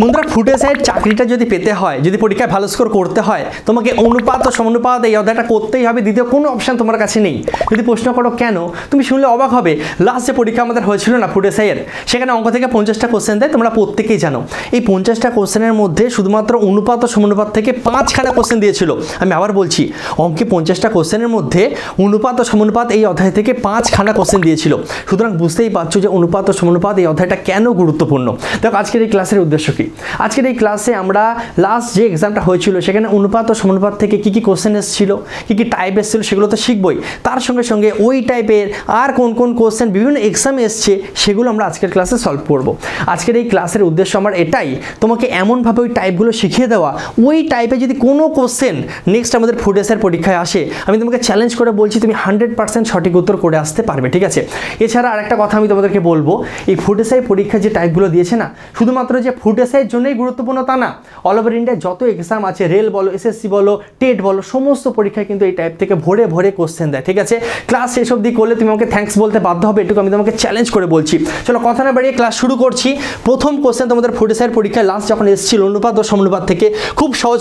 বন্ধুরা food SI চাকরিটা যদি পেতে হয় যদি পরীক্ষায় ভালো স্কোর করতে হয় তোমাকে অনুপাত ও সমানুপাত এই অধ্যায়টা করতেই হবে দ্বিতীয় কোনো অপশন তোমার কাছে নেই যদি প্রশ্ন করো কেন তুমি শুনলে অবাক হবে লাস্ট যে পরীক্ষা আমাদের হয়েছিল না ফুড এসআই এর সেখানে অঙ্ক থেকে 50টা কোশ্চেন দেয় তোমরা প্রত্যেকই জানো এই 50টা কোশ্চেনের মধ্যে শুধুমাত্র অনুপাত ও সমানুপাত থেকে 5খানা কোশ্চেন দিয়েছিল আমি আবার বলছি অঙ্কে 50টা কোশ্চেনের মধ্যে অনুপাত ও সমানুপাত এই অধ্যায় থেকে 5খানা কোশ্চেন দিয়েছিল সুতরাং বুঝতেই পারছো যে অনুপাত ও সমানুপাত এই অধ্যায়টা কেন গুরুত্বপূর্ণ দেখো আজকের এই ক্লাসের উদ্দেশ্য কি আজকের এই ক্লাসে আমরা লাস্ট যে एग्जामটা হয়েছিল সেখানে অনুপাত ও সমানুপাত থেকে কি কি কোশ্চেন এসেছিল কি কি টাইপ এসেছিল সেগুলো তো শিখবই তার সঙ্গে সঙ্গে ওই টাইপের আর কোন কোন কোশ্চেন বিভিন্ন एग्जामे এসেছে সেগুলো আমরা আজকের ক্লাসে সলভ করব আজকের এই ক্লাসের উদ্দেশ্য আমার এটাই তোমাকে এমন ভাবে ওই টাইপগুলো শিখিয়ে দেওয়া ওই টাইপে যদি কোনো কোশ্চেন নেক্সট আমাদের ফুড এসআই পরীক্ষায় আসে আমি তোমাকে চ্যালেঞ্জ করে বলছি তুমি 100% সঠিক উত্তর করে আসতে পারবে ঠিক আছে এছাড়া আরেকটা কথা আমি তোমাদেরকে বলবো এই ফুড এসআই পরীক্ষা যে টাইপগুলো দিয়েছে না শুধুমাত্র যে ফুড এসআই এর জন্যই গুরুত্বপূর্ণ তা না অল ওভার ইন্ডিয়া যত एग्जाम আছে রেল বলো এসএসসি বলো টেট বলো সমস্ত পরীক্ষায় কিন্তু এই টাইপ থেকে ভরে ভরে কোশ্চেন দেয় ঠিক আছে ক্লাস শেষ অবধি করলে তুমি আমাকে থ্যাঙ্কস বলতে বাধ্য হবে এটুকু আমি তোমাকে চ্যালেঞ্জ করে বলছি চলো কথা না বাড়িয়ে ক্লাস শুরু করছি প্রথম কোশ্চেন তোমাদের ফুড এসআই এর পরীক্ষায় লাস্ট যখন এসেছিল অনুপাত ও সমানুপাত থেকে খুব সহজ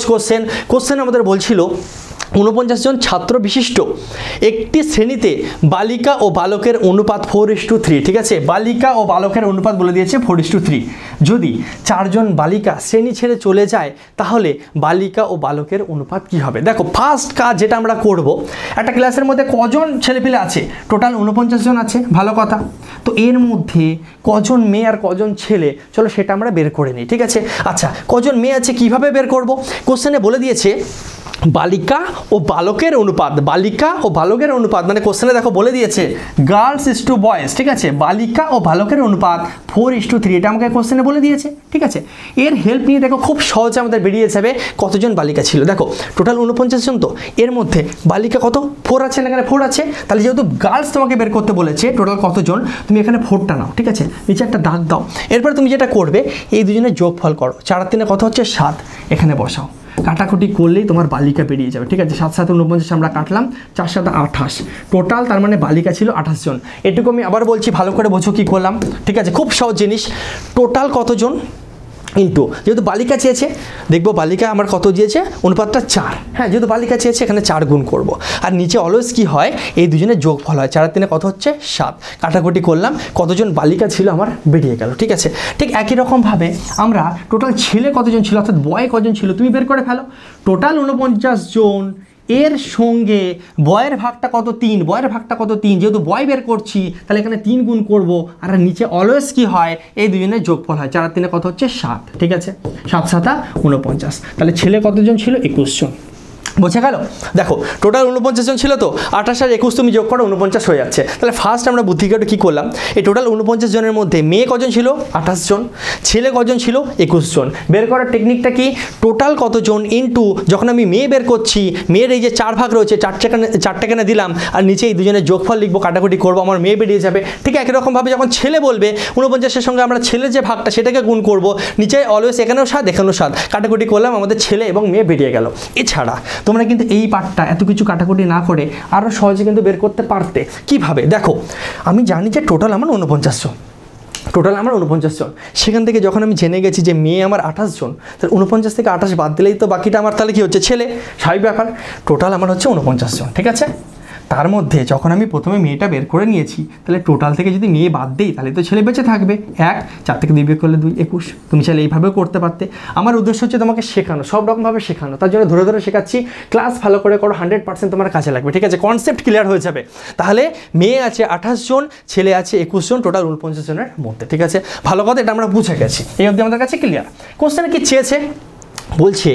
কোশ্চেন আমাদের বলছিল 49 জন ছাত্র বিশিষ্ট একটি শ্রেণীতে বালিকা ও বালকের অনুপাত 4:3 ঠিক আছে বালিকা ও বালকের অনুপাত বলে দিয়েছে 4:3 যদি 4 জন বালিকা শ্রেণী ছেড়ে চলে যায় তাহলে বালিকা ও বালকের অনুপাত কি হবে দেখো ফার্স্ট কাজ যেটা আমরা করব একটা ক্লাসের মধ্যে কজন ছেলেপিলে আছে টোটাল 49 জন আছে ভালো কথা তো এর মধ্যে কজন মেয়ে আর কজন ছেলে চলো সেটা আমরা বের করে নেই ঠিক আছে আচ্ছা কজন মেয়ে আছে কিভাবে বের করব কোশ্চেনে বলে দিয়েছে बालिका और बालकेर अनुपात बालिका और बालकेर अनुपात मैंने क्वेश्चन देखो बोले दिए गार्ल्स इज टू बॉयज ठीक है बालिका और बालकेर अनुपात 4:3 ये हमें क्वेश्चन बोले दिए ठीक है एर हेल्प नहीं देखो खूब सहजे हमें बेरिए जाए कत जन बालिका छिलो देखो टोटाल 49 जन तो एर मध्य बालिका कत 4 आछे 4 आछे ताहले जेहेतु गार्ल्स तुम्हें बेर करते बोलेछे टोटाल कत जन तुम एखाने 4टा नाओ ठीक है नीचे एक दाग दाओ एरपर तुम जेटा करबे एई दुजोनेर जोगफल करो 4 3 कत होच्छे 7 एखाने बसाओ काटाकुटी करले तुम्हार बालिका बेरिए जाए ठीक है 7 7 49 हमें काटलाम 4 7 28 टोटाल तार माने बालिका छिलो 28 जन एटुकु आमी आबार बोलछि भालो करे बोझो कि करलाम ठीक है खूब सहज जिनिस टोटाल कत जन इंटू जेहेतु बालिका चेयेछे देखो बालिका आमार कत दिएछे अनुपातटा 4 हाँ जेहेतु बालिका चेयेछे एखाने 4 गुण करब और नीचे अलवेज कि हय एई दुजोनेर जोगफल हय 4 3 कत होच्छे 7 काटाकुटी करलाम कतजन बालिका छिलो आमार बेरिये गेल ठीक आछे ठीक एकई रकम भावे आमरा टोटाल छेले कतजन छिलो अर्थात बय कतजन छिलो तुमि बेर करे फेलो टोटाल 49 जन एर संगे बयर भागटा कत 3 बयर भागटा कत 3 जेहेतु बय बेर करछि ताहले एखाने 3 गुण करब और नीचे अलवेज कि हय एई दुजोनेर जोगफल हय 4 3 कत होच्छे 7 ठीक आछे 7 7 49 ताहले छेले कतजन छिलो 21 जन बोझा गल देखो टोटाल 49 जन छिलो तो 28 और 21 तुम जोग करो 49 हो जाच्छे ताहले फार्स्ट आमरा बुद्धिगत कि करलाम ए टोटाल 49 जनेर मध्ये मेये कतजन छिलो 28 जन छेले कतजन छिलो 21 जन बेर करार टेक्निकटा कि टोटाल कतजन इनटू जखन आमि मेये बेर करछि मेयेर एई जे 4 भाग रयेछे 4 टा दिलाम और नीचे एई दुजोनेर जोगफल लिखबो काटाकुटी करबो आमार मेये बेरिये जाबे ठीक एकई रकम भावे जखन छेले बोलबे 49 एर संगे आमरा छेलेर जे भागटा सेटाके गुण करबो नीचे अलवेज एखानेओ 7 एखानेओ 7 काटाकुटी करलाम आमादेर छेले एबं मेये बेरिये गेल एछाड़ा তোমরা কিন্তু এই পার্টটা এত কিছু কাটাকুটি না করে আরো সহজে কিন্তু বের করতে পারতে কিভাবে দেখো আমি জানি যে টোটাল আমার 49 জন টোটাল আমার 49 জন সেখান থেকে যখন আমি জেনে গেছি যে মেয়ে আমার 28 জন তাহলে 49 থেকে 28 বাদ দিলেই তো বাকিটা আমার তাহলে কি হচ্ছে ছেলে স্বাভাবিক ব্যাপার টোটাল আমার হচ্ছে 49 জন ঠিক আছে তার মধ্যে যখন আমি প্রথমে মেয়েটা বের করে নিয়েছি তাহলে টোটাল থেকে যদি মেয়ে বাদ দেই তাহলে তো ছেলে বেঁচে থাকবে 1 4 থেকে 2 বিয়োগ করলে 2 21 তুমি চাইলে এইভাবে করতে পারতে আমার উদ্দেশ্য হচ্ছে তোমাকে শেখানো সব রকম ভাবে শেখানো তার জন্য ধরে ধরে শেখাচ্ছি ক্লাস ভালো করে করো 100% তোমার কাজে লাগবে ঠিক আছে কনসেপ্ট ক্লিয়ার হয়ে যাবে তাহলে মেয়ে আছে 28 জন ছেলে আছে 21 জন টোটাল 49 জনের মধ্যে ঠিক আছে ভালো কথা এটা আমরা বুঝে গেছি এই অবধি আমাদের কাছে ক্লিয়ার কোশ্চেন কি চেয়েছে বলছে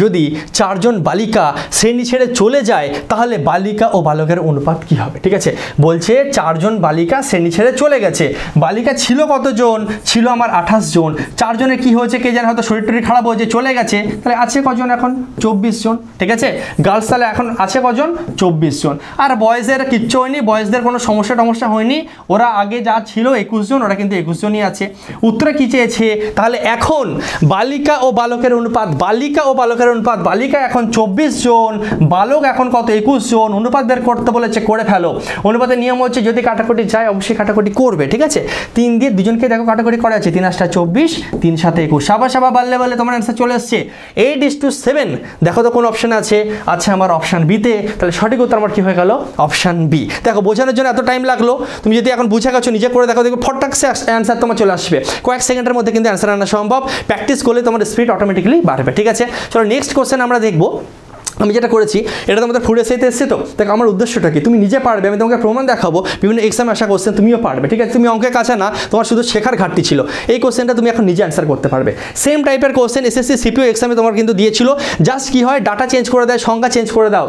যদি 4 জন বালিকা শ্রেণী ছেড়ে চলে যায় তাহলে বালিকা ও বালকের অনুপাত কি হবে ঠিক আছে বলছে 4 জন বালিকা শ্রেণী ছেড়ে চলে গেছে বালিকা ছিল কতজন ছিল আমার 28 জন 4 জনের কি হয়েছে কে জানে হয়তো শরীর খারাপ হয়েছে চলে গেছে তাহলে আছে কজন এখন 24 জন ঠিক আছে গার্লস তাহলে এখন আছে কজন 24 জন আর বয়েজের কিচ্ছু হয়নি বয়েজদের কোনো সমস্যা হয়নি ওরা আগে যা ছিল 21 জন ওরা কিন্তু 21 জনই আছে উত্তর কি চেয়েছে তাহলে এখন বালিকা ও বালকের অনুপাত बालिका और बालकर अनुपात बालिका एखन 24 जन बालक एखन कत 21 जन अनुपात बेर करते बोलेछे करे फेलो अनुपातेर नियम होच्छे यदि काटाकुटी जाए अवश्य काटाकुटी करबे ठीक आछे 3 दिए दुजनके देखो काटाकुटी करा आछे 3 8 24 3 7 21 शाबाश शाबाश बाल्ले बाल्ले तोमार आंसर चले आसछे 8:7 देखो तो कोन অপশন আছে আচ্ছা আমার অপশন বি তে তাহলে সঠিক উত্তর আমার কি হয়ে গেল অপশন বি দেখো বোঝানোর জন্য এত টাইম লাগলো তুমি যদি এখন বুঝা গেছো নিজে করে দেখো দেখো ফটকসে आंसर তোমার চলে আসবে কয়েক সেকেন্ডের মধ্যে কিন্তু आंसर আনা সম্ভব প্র্যাকটিস করলে তোমার স্পিড অটোমেটিক্যালি বাড়বে ঠিক আছে চলো নেক্সট क्वेश्चन আমরা দেখব আমি যেটা করেছি এটা তোমাদের ফুড এসআইতে এসেছে তো দেখো আমার উদ্দেশ্যটা কি তুমি নিজে পারবে আমি তোমাকে প্রমাণ দেখাবো বিভিন্ন এক্সামে আসা क्वेश्चन তুমিও পারবে ঠিক আছে তুমি অঙ্কে কাঁচা না তোমার শুধু শেখার ঘাটতি ছিল এই क्वेश्चनটা তুমি এখন নিজে आंसर করতে পারবে সেম টাইপের क्वेश्चन এসএসসি সিপিইউ এক্সামে তোমার কিন্তু দিয়েছিল জাস্ট কি হয় ডাটা চেঞ্জ করে দাও সংখ্যা চেঞ্জ করে দাও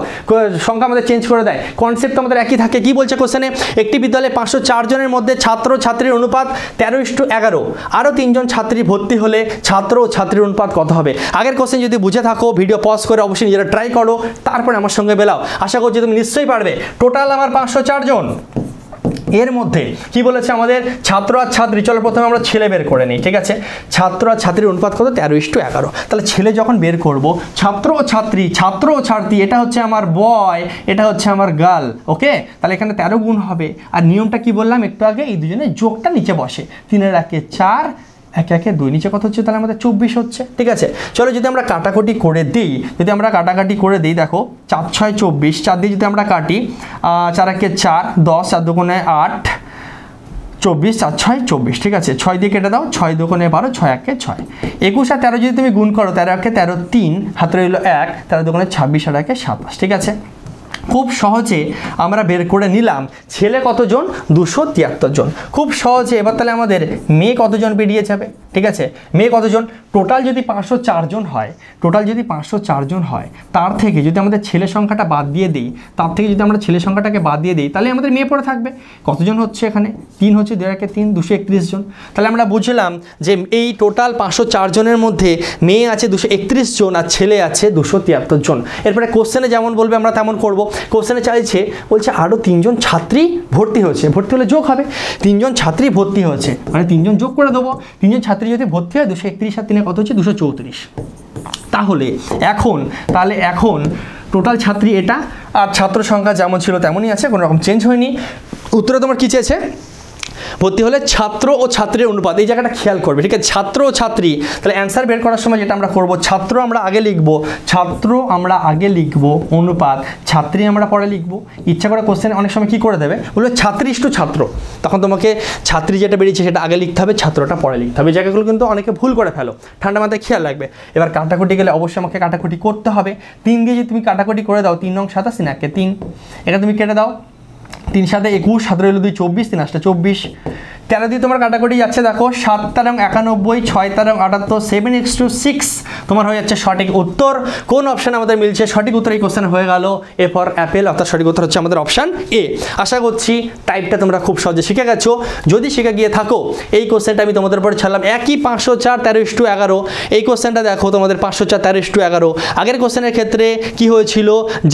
সংখ্যা আমাদের চেঞ্জ করে দাও কনসেপ্ট আমাদের একই থাকে কি বলছে क्वेश्चनে একটি বিদ্যালয়ে 504 জনের মধ্যে ছাত্র ছাত্রীর অনুপাত 13:11 আর তিনজন ছাত্রী ভর্তি হলে ছাত্র ও ছাত্রীর অনুপাত কত হবে আগের क्वेश्चन যদি বুঝে থাকো ভিডিও পজ করে অবশ্যই নিজেরা ট্রাই करो तारपर आमार संगे बेलाओ आशा करछि तुमि निश्चयई पारबे टोटाल आमार 504 जन एर मध्य कि छात्र और छात्री चलो प्रथम छेले बेर करे नी ठीक है छात्र और छात्री अनुपात कत 13:11 ताहले छेले जखन बेर करब छात्र और छात्री एटा होच्छे आमार बॉय एटा होच्छे आमार गर्ल ओके ताहले एखाने 13 गुण हबे आर नियमटा कि बोललाम एकटु आगे एई दुजोने जोगटा नीचे बसे 3 1 4 एक दुई नीचे कत हम 24 हे ठीक है चलो जो काटाकुटी कर दी जो काटाकाटी कर दी देखो 4 6 24 चार दिए जो काटी 4 1 4 10 4 2 8 24 4 6 24 ठीक है 6 दिए केटे दाओ 6 2 12 6 1 6 21 और 13 जो तुम गुण करो 13 1 13 हाथ रही 1 13 2 26 और 1 27 ठीक है खूब सहजे आमरा बेर करे निलाम छेले कतजन 273 जन खूब सहजे एबार ताहले आमादेर मेये कतजन बेरिये जाबे ठीक आछे मेये कतजन टोटाल जदि 504 जन हय टोटाल जदि 504 जन हय तार थेके जदि आमादेर छेले संख्याटा बाद दिये देई तार थेके जदि आमरा छेले संख्याटाके बाद दिये देई ताहले आमादेर मेये पड़े थाकबे कतजन हच्छे एखाने 3 हच्छे 2 1 3 231 जन ताहले आमरा बुझलाम जे एई टोटाल 504 जनेर मध्ये मेये आछे 231 जन आर छेले आछे 273 जन एरপরে কোশ্চেনে যেমন বলবে আমরা তেমন করব क्वेश्चन चाहिए बोलते आरो 3 जन छात्री भर्ती होच्छे भर्ती होले जोग हबे 3 जन छात्री भर्ती होच्छे माने 3 जन जोग करे देबो 3 जन छात्री यदि भर्ती हय 231 আর 3 কত হচ্ছে 234 তাহলে এখন টোটাল ছাত্রী এটা আর ছাত্র সংখ্যা যেমন ছিল তেমনই আছে কোনো রকম চেঞ্জ হয়নি উত্তরে তোমার কি চেয়েছে भर्ती होले छात्र और छात्री अनुपात ये जगह ख्याल कर ठीक है छात्र और छात्री ताहले आंसर बेर करार समय जेटा करब छात्र आगे लिखब अनुपात छात्री परे लिखब इच्छा करे क्वेश्चन अनेक समय कि करे देबे बोलो छात्रीष्टु छात्र तखन तुम्हें छात्री जेटा बेरियेछे सेटा आगे लिखते हबे छात्रटा परे लिखते हबे जगहगुलो किन्तु अनेके भूल करे फेलो ठंडा माथाय ख्याल राखबे एबार काटाकुटी गेले अवश्य आमाके काटाकुटी करते हबे 3 दिये तुमि काटाकुटी करे दाओ 3 9 27 3 1 3 एटा तुमि केटे दाओ 3 7 21 7 2 24 3 8 24 13 दिए तुम्हार काटाकुटी जाच्छे देखो 7 * 91 6 * 78 7 × 6 तुम्हार हो जाच्छे सठिक उत्तर कोन अपशन आमादेर मिलছে सठिक उत्तर এই क्वेश्चन হয়ে গেল ए फॉर एप्पल अर्थात सठिक उत्तर হচ্ছে আমাদের অপশন ए आशा করছি টাইপটা তোমরা খুব সহজে শিখে গেছো যদি শিখে গিয়ে থাকো এই क्वेश्चनটা আমি তোমাদের উপরে ছাড়লাম একই 504 13:11 এই क्वेश्चनটা দেখো তোমাদের 504 13:11 আগের क्वेश्चनের ক্ষেত্রে কি হয়েছিল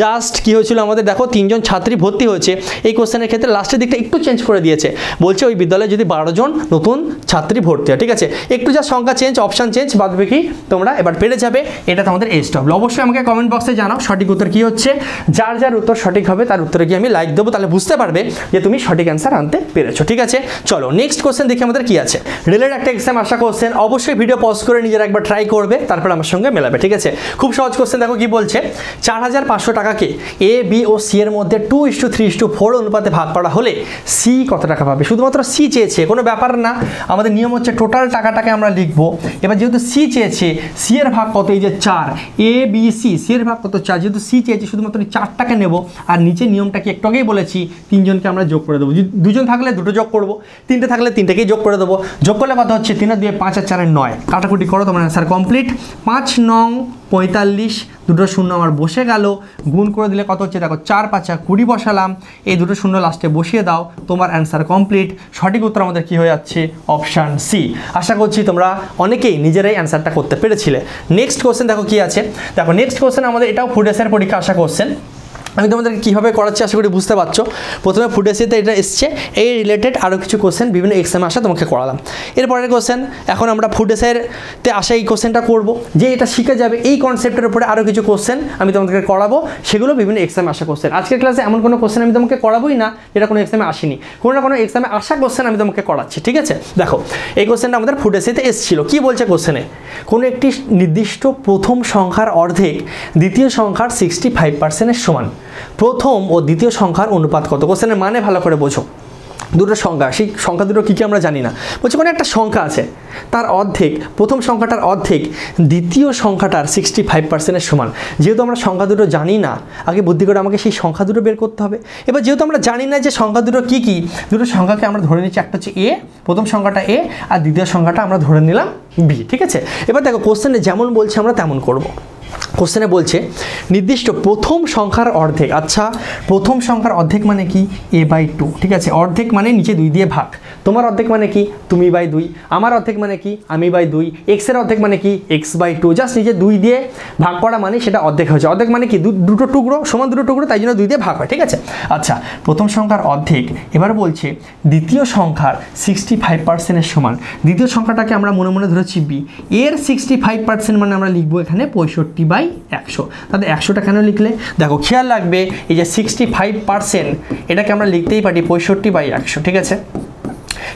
জাস্ট কি হয়েছিল আমাদের দেখো 3 জন ছাত্রী ভর্তি হয়েছে এই क्वेश्चनের ক্ষেত্রে লাস্টের দিকটা একটু চেঞ্জ করে দিয়েছে বলছে ওই বিদ্যালয়ে 12 जन नतून छात्री भर्ती है ठीक है एक संख्या चेंज अपशन चेंज बाद बाकी तुम्हारा एबार पेड़े जाबे एटा तोमादेर एज डब्ल्यू अवश्य आमाके कमेंट बक्से जानाओ सठिक उत्तर की होच्छे जार जार उत्तर सठिक हबे तार उत्तरे की आमी लाइक देबो ताहले बुझते पारबे जे तुमी सठिक आंसर आनते पेरेछो ठीक है चलो नेक्स्ट क्वेश्चन देखि आमादेर की आछे रिलेटेड एकटा एग्जाम आशा क्वेश्चन अवश्य भिडियो पज करे निजेरा एकबार ट्राई करबे तारपर आमार संगे मेलाबे ठीक है खूब सहज क्वेश्चन देखो कि बोलछे 4500 टाका के ए बी ओ सी एर मध्ये 2:3:4 अनुपाते भाग करा हले सी कत टाका पाबे शुधुमात्र सी চেয়েছে কোনো ব্যাপার না আমাদের নিয়ম হচ্ছে টোটাল টাকাটাকে আমরা লিখব এবার যেহেতু সি চেয়েছে সি এর ভাগ কত এই যে 4 এ বি সি সি এর ভাগ কত 4 যেহেতু সি চেয়েছে শুধুমাত্র 4 টাকা নেব আর নিচে নিয়মটা কি একটু আগেই বলেছি 3 জনকে আমরা যোগ করে দেব দুজন থাকলে দুটো যোগ করব তিনটে থাকলে তিনটাকেই যোগ করে দেব যোগ করলে কত হচ্ছে 3 আর 2 5 আর 4 এর 9 কাটাকুটি করো তোমার आंसर কমপ্লিট 5 9 45 দুটো শূন্য আমার বসে গেল গুণ করে দিলে কত হচ্ছে দেখো 4 5 20 বসালাম এই দুটো শূন্য লাস্টে বসিয়ে দাও তোমার आंसर কমপ্লিট সঠিক उत्तर আমাদের কি হয়ে যাচ্ছে অপশন সি আশা করছি তোমরা অনেকেই নিজেরাই आंसरটা করতে পেরেছিলে নেক্সট क्वेश्चन দেখো কি আছে দেখো নেক্সট क्वेश्चन আমাদের এটাও ফুড এসআই এর পরীক্ষা আশা क्वेश्चन আমি তোমাদেরকে কিভাবে করাচ্ছি আশা করি বুঝতে পারছো। প্রথমে ফুড এসআইতে এটা এসছে, এই রিলেটেড আরও কিছু কোশ্চেন বিভিন্ন এক্সামে আসা তোমাকে করালাম। এরপরের কোশ্চেন এখন আমরা ফুড এসআইতে আসা এই কোশ্চেনটা করব, যে এটা শিখে যাবে এই কনসেপ্টের উপরে আরও কিছু কোশ্চেন আমি তোমাদেরকে করাবো, সেগুলো বিভিন্ন এক্সামে আসা কোশ্চেন। আজকের ক্লাসে এমন কোনো কোশ্চেন আমি তোমাকে করাবোই না যেটা কোনো এক্সামে আসেনি, কোনো না কোনো এক্সামে আসা কোশ্চেন আমি তোমাকে করাচ্ছি, ঠিক আছে। দেখো এই কোশ্চেনটা আমাদের ফুড এসআইতে এসেছিল, কী বলছে কোশ্চেনে, কোনো একটি নির্দিষ্ট প্রথম সংখ্যার অর্ধেক দ্বিতীয় সংখ্যার 65% সমান, প্রথম ও দ্বিতীয় সংখ্যার অনুপাত কত। কোশ্চেনের মানে ভালো করে বোঝো, দুটো সংখ্যা, সেই সংখ্যা দুটো কী কী আমরা জানি না। বলছি কোনো একটা সংখ্যা আছে, তার অর্ধেক, প্রথম সংখ্যাটার অর্ধেক দ্বিতীয় সংখ্যাটার 65% সমান। যেহেতু আমরা সংখ্যা দুটো জানি না, আগে বুদ্ধি করে আমাকে সেই সংখ্যা দুটো বের করতে হবে। এবার যেহেতু আমরা জানি না যে সংখ্যা দুটো কী কী, দুটো সংখ্যাকে আমরা ধরে নিচ্ছি, একটা হচ্ছে এ, প্রথম সংখ্যাটা এ, আর দ্বিতীয় সংখ্যাটা আমরা ধরে নিলাম বি, ঠিক আছে। এবার দেখো কোশ্চেনে যেমন বলছে আমরা তেমন করব। কোশ্চেনে বলছে নির্দিষ্ট প্রথম সংখ্যার অর্ধেক, আচ্ছা প্রথম সংখ্যার অর্ধেক মানে কি, a/2, ঠিক আছে। অর্ধেক মানে নিচে 2 দিয়ে ভাগ, তোমার অর্ধেক মানে কি, তুমি বাই 2, আমার অর্ধেক মানে কি, আমি বাই 2, x এর অর্ধেক মানে কি, x/2, জাস্ট নিচে 2 দিয়ে ভাগ করা মানে সেটা অর্ধেক হয়েছে। অর্ধেক মানে কি, দুটো টুকরো, সমান দুটো টুকরো, তাই জন্য 2 দিয়ে ভাগ হয়, ঠিক আছে। আচ্ছা প্রথম সংখ্যার অর্ধেক, এবার বলছে দ্বিতীয় সংখ্যার 65% সমান, দ্বিতীয় সংখ্যাটাকে আমরা মনে মনে ধরেছি b, এর 65% মানে আমরা লিখবো এখানে 65/100। তাহলে 100টা কেন লিখলে, দেখো খেয়াল রাখবে এই যে 65% এটাকে আমরা লিখতেই পারি 65/100, ঠিক আছে।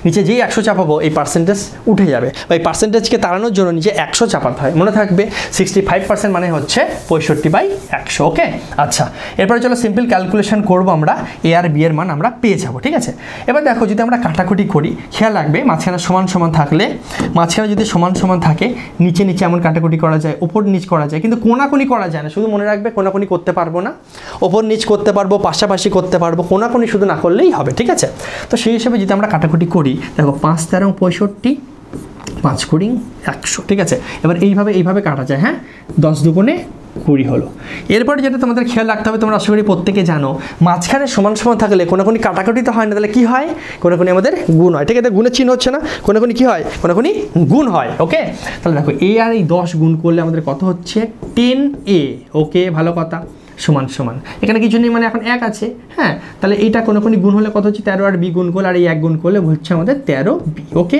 নিচে যেই 100 চাপাবো এই পার্সেন্টেজ উঠে যাবে, বা এই পার্সেন্টেজকে তাড়ানোর জন্য নিচে 100 চাপাতে হয়, মনে থাকবে 65% মানে হচ্ছে 65/100, ওকে। আচ্ছা এরপরে চলো সিম্পল ক্যালকুলেশন করবো আমরা, এ আর বি এর মান আমরা পেয়ে যাবো, ঠিক আছে। এবার দেখো যদি আমরা কাটাকুটি করি, খেয়াল রাখবে মাঝখানে সমান সমান থাকলে, মাঝখানে যদি সমান সমান থাকে নিচে নিচে এমন কাটাকুটি করা যায়, ওপর নিচ করা যায়, কিন্তু কোনাকুনি করা যায় না। শুধু মনে রাখবে কোনাকুনি করতে পারবো না, ওপর নিচ করতে পারবো, পাশাপাশি করতে পারবো, কোনাকুনি শুধু না করলেই হবে, ঠিক আছে। তো সেই হিসেবে যদি আমরা কাটাকুটি করি, দেখো 5 13 65, 5 20 100, ঠিক আছে। এবার এইভাবে কাটা যায়, হ্যাঁ 10 দুগুণে 20 হলো। এরপরে যেটা তোমাদের খেয়াল রাখতে হবে, তোমরা আশা করি প্রত্যেকে জানো, মাঝখানে সমান সমান থাকলে কোনাকুনি কাটাকুটি তো হয় না, তাহলে কী হয়, কোনাকুনি আমাদের গুণ হয়, ঠিক আছে। গুণের চিহ্ন হচ্ছে না, কোনাকুনি কী হয়, কোনাকুনি গুণ হয়, ওকে। তাহলে দেখো এ আর এই 10 গুণ করলে আমাদের কত হচ্ছে 10a, ওকে ভালো কথা, সমান সমান এখানে কিছু নেই মানে এখন 1 আছে, হ্যাঁ। তাহলে এটা কোনাকুনি গুণ হলে কত হচ্ছে 13, আর বি গুণ করলে, আর এই 1 গুণ করলে হচ্ছে আমাদের 13b, ওকে।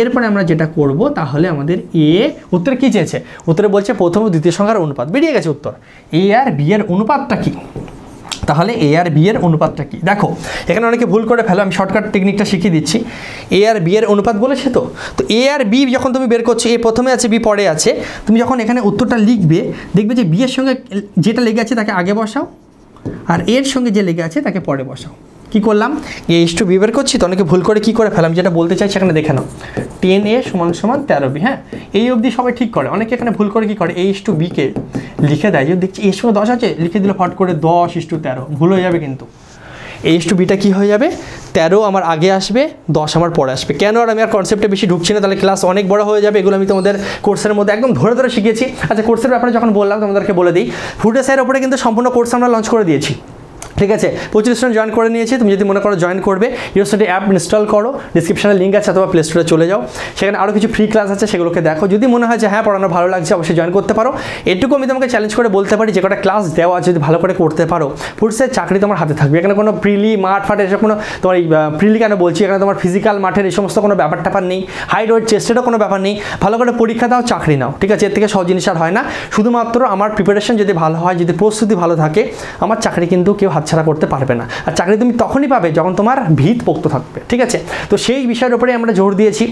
এরপরে আমরা যেটা করব, তাহলে আমাদের a, উত্তর কী চেয়েছে, উত্তরে বলছে প্রথম ও দ্বিতীয় সংখ্যার অনুপাত, বেরিয়ে গেছে উত্তর। a আর b এর অনুপাতটা কি, তাহলে এ আর বি এর অনুপাতটা কি, দেখো এখানে অনেকে ভুল করে ফেলো, আমি শর্টকাট টেকনিকটা শিখিয়ে দিচ্ছি। এ আর বি এর অনুপাত বলেছে তো, এ আর বি যখন তুমি বের করছো, এ প্রথমে আছে বি পরে আছে, তুমি যখন এখানে উত্তরটা লিখবে দেখবে যে বি এর সঙ্গে যেটা লেগে আছে তাকে আগে বসাও, আর এর সঙ্গে যে লেগে আছে তাকে পরে বসাও। কী করলাম, এ ইস টু বি বের করছি, তো অনেকে ভুল করে কী করে ফেলাম, যেটা বলতে চাই সেখানে দেখে নাও 10a = 13b, হ্যাঁ এই অবধি সবাই ঠিক করে। অনেকে এখানে ভুল করে কী করে, এ ইস টু বিকে লিখে দেয়, যদি দেখছি এর সঙ্গে 10 আছে লিখে দিলে ফট করে 10:13, ভুল হয়ে যাবে কিন্তু। এ ইস টু বিটা কী হয়ে যাবে, 13 আমার আগে আসবে, 10 আমার পরে আসবে। কেন আর আমি আর কনসেপ্টে বেশি ঢুকছি না, তাহলে ক্লাস অনেক বড় হয়ে যাবে, এগুলো আমি তোমাদের কোর্সের মধ্যে একদম ধরে শিখিয়েছি। আচ্ছা কোর্সের ব্যাপারে যখন বললাম, তোমাদেরকে বলে দিই ফুড এসআইয়ের উপরে কিন্তু সম্পূর্ণ কোর্স আমরা লঞ্চ করে দিয়েছি, ঠিক আছে। 25 জন জয়েন করে নিয়েছি, তুমি যদি মনে করো জয়েন করবে, ইউরস্টাডি অ্যাপ ইনস্টল করো, ডিসক্রিপশানে লিঙ্ক আছে, অথবা প্লে স্টোরে চলে যাও, সেখানে আরও কিছু ফ্রি ক্লাস আছে সেগুলোকে দেখো। যদি মনে হয় যে হ্যাঁ পড়ানো ভালো লাগছে, অবশ্যই জয়েন করতে পারো। এটুকু আমি তোমাকে চ্যালেঞ্জ করে বলতে পারি, যে কটা ক্লাস দেওয়া আছে যদি ভালো করে করতে পারো, ফুডসের চাকরি তোমার হাতে থাকবে। এখানে কোনো প্রিলি মাঠ ফাট এসব কোনো, তোমার এই প্রিলি কেন বলছি, এখানে তোমার ফিজিক্যাল মাঠের এই সমস্ত কোনো ব্যাপার ট্যাপার নেই, হাইট ওয়েট চেস্টেরও কোনো ব্যাপার নেই। ভালো করে পরীক্ষা দাও, চাকরি নাও, ঠিক আছে। এর থেকে সব জিনিস আর হয় না, শুধুমাত্র আমার প্রিপারেশন যদি ভালো হয়, যদি প্রস্তুতি ভালো থাকে, আমার চাকরি কিন্তু কেউ ছাড়া করতে পারবে না। আর চাকরি তুমি তখনই পাবে যখন তোমার ভিত পোক্ত থাকবে, ঠিক আছে। তো সেই বিষয়ের উপরে আমরা জোর দিয়েছি।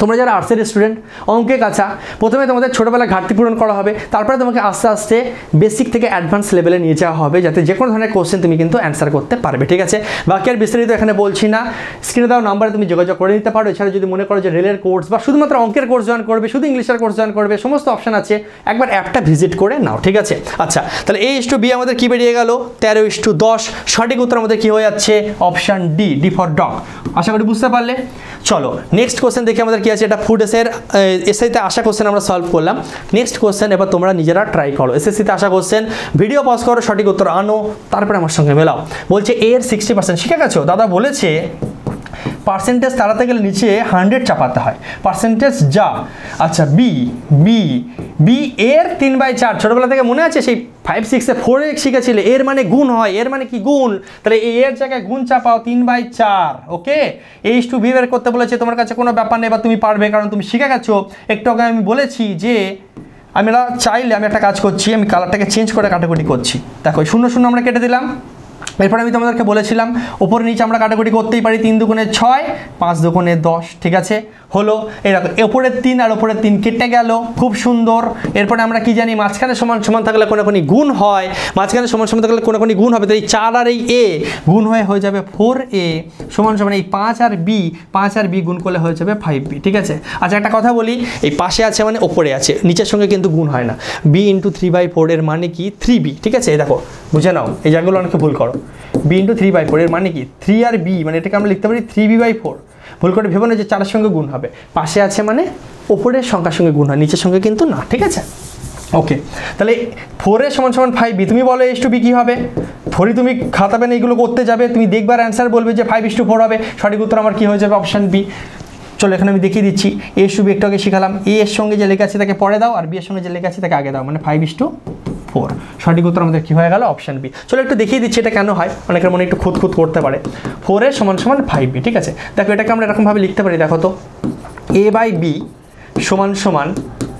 তোমরা যারা আর্টসের স্টুডেন্ট, অঙ্কে কাঁচা, প্রথমে তোমাদের ছোটোবেলা ঘাটতি পূরণ করা হবে, তারপরে তোমাকে আস্তে আস্তে বেসিক থেকে অ্যাডভান্স লেভেলে নিয়ে যাওয়া হবে, যাতে যে কোনো ধরনের কোশ্চেন তুমি কিন্তু অ্যান্সার করতে পারবে, ঠিক আছে। বাকি আর বিস্তারিত এখানে বলছি না, স্ক্রিনে দেওয়া নাম্বারে তুমি যোগাযোগ করে নিতে পারো। এছাড়া যদি মনে করো যে রেলের কোর্স বা শুধুমাত্র অঙ্কের কোর্স জয়েন করবে, শুধু ইংলিশের কোর্স জয়েন করবে, সমস্ত অপশান আছে, একবার অ্যাপটা ভিজিট করে নাও, ঠিক আছে। আচ্ছা তাহলে a:b আমাদের কী বেরিয়ে গেল, 13:10, সঠিক উত্তর আমাদের কী হয়ে যাচ্ছে, অপশান ডি ফর ডগ। আশা করি বুঝতে পারলে। চলো নেক্সট কোশ্চেন দেখি আমাদের কি আছে, এটা ফুড এসআইতে আসা কোশ্চেন আমরা সলভ করলাম। নেক্সট কোশ্চেন এবার তোমরা নিজেরা ট্রাই করো, এসএসসিতে আসা কোশ্চেন, ভিডিও পজ করো, সঠিক উত্তর আনো, তারপরে আমার সঙ্গে মেলাও। বলছে এর 60% শিখে গেছো, দাদা বলেছে परसेंटेज ताड़ाते गले नीचे 100 चापाते हैं परसेंटेज जा। अच्छा बी बी बी एर 3/4 ছোটবেলা থেকে মনে আছে সেই 5-6 এ 4 এ শিখেছিল এর মানে গুণ হয় এর মানে কি গুণ তাহলে এই এর জায়গায় গুণ চাপাও 3/4 ওকে এইচ টু বি বের করতে বলেছে তোমার কাছে কোনো ব্যাপার নেই বা তুমি পারবে কারণ তুমি শিখে গেছো একটু আগে আমি বলেছি যে আমি না চাইলে আমি একটা কাজ করছি আমি কালারটাকে চেঞ্জ করে ক্যাটাগরি করছি দেখো 0-0 আমরা কেটে দিলাম এরপর আমি তোমাদেরকে বলেছিলাম উপরে নিচে আমরা ক্যাটাগরি করতেই পারি 3 দুগুণে 6 5 দুগুণে 10 ঠিক আছে হলো এরকম উপরে 3 আর উপরে 3 কেটে গেল খুব সুন্দর এরপর আমরা কি জানি মাঝখানে সমান সমান থাকলে কোনাকুনি গুণ হয় মাঝখানে সমান সমান থাকলে কোনাকুনি গুণ হবে তাই 4 আর এই a গুণ হয়ে যাবে 4a সমান সমান এই 5 আর b গুণ করলে হয়ে যাবে 5b ঠিক আছে আচ্ছা একটা কথা বলি এই পাশে আছে মানে উপরে আছে নিচের সঙ্গে কিন্তু গুণ হয় না b * 3/4 এর মানে কি 3b ঠিক আছে এই দেখো বুঝে নাও এই জায়গাগুলো অনেকে ভুল করো b into 3/4 এর মানে কি 3 আর b মানে এটাকে আমরা লিখতে পারি 3b/4 ভুল করে ভেবো না যে 4 এর সঙ্গে গুণ হবে পাশে আছে মানে উপরের সংখ্যার সঙ্গে গুণ হয় নিচের সঙ্গে কিন্তু না ঠিক আছে ওকে তাহলে 4 এর সমান সমান 5b তুমি বলো h2b কি হবে 4ই তুমি খাতা পেন এইগুলো করতে যাবে তুমি দেখবার आंसर বলবে যে 5:4 হবে সঠিক উত্তর আমার কি হয়ে যাবে অপশন b চলো এখন আমি দেখিয়ে দিচ্ছি h2b একটু আগে শিখালাম a এর সঙ্গে যে লেখা আছে তাকে পরে দাও আর b এর সঙ্গে যে লেখা আছে তাকে আগে দাও মানে 5:4 সঠিক উত্তর আমাদের কি হয়ে গেল অপশন বি চলো একটু দেখিয়ে দিচ্ছি এটা কেন হয় অনেকের মনে একটু খুঁতখুত করতে পারে 4 এর সমান সমান 5b ঠিক আছে দেখো এটাকে আমরা এরকম ভাবে লিখতে পারি দেখো তো a/b সমান সমান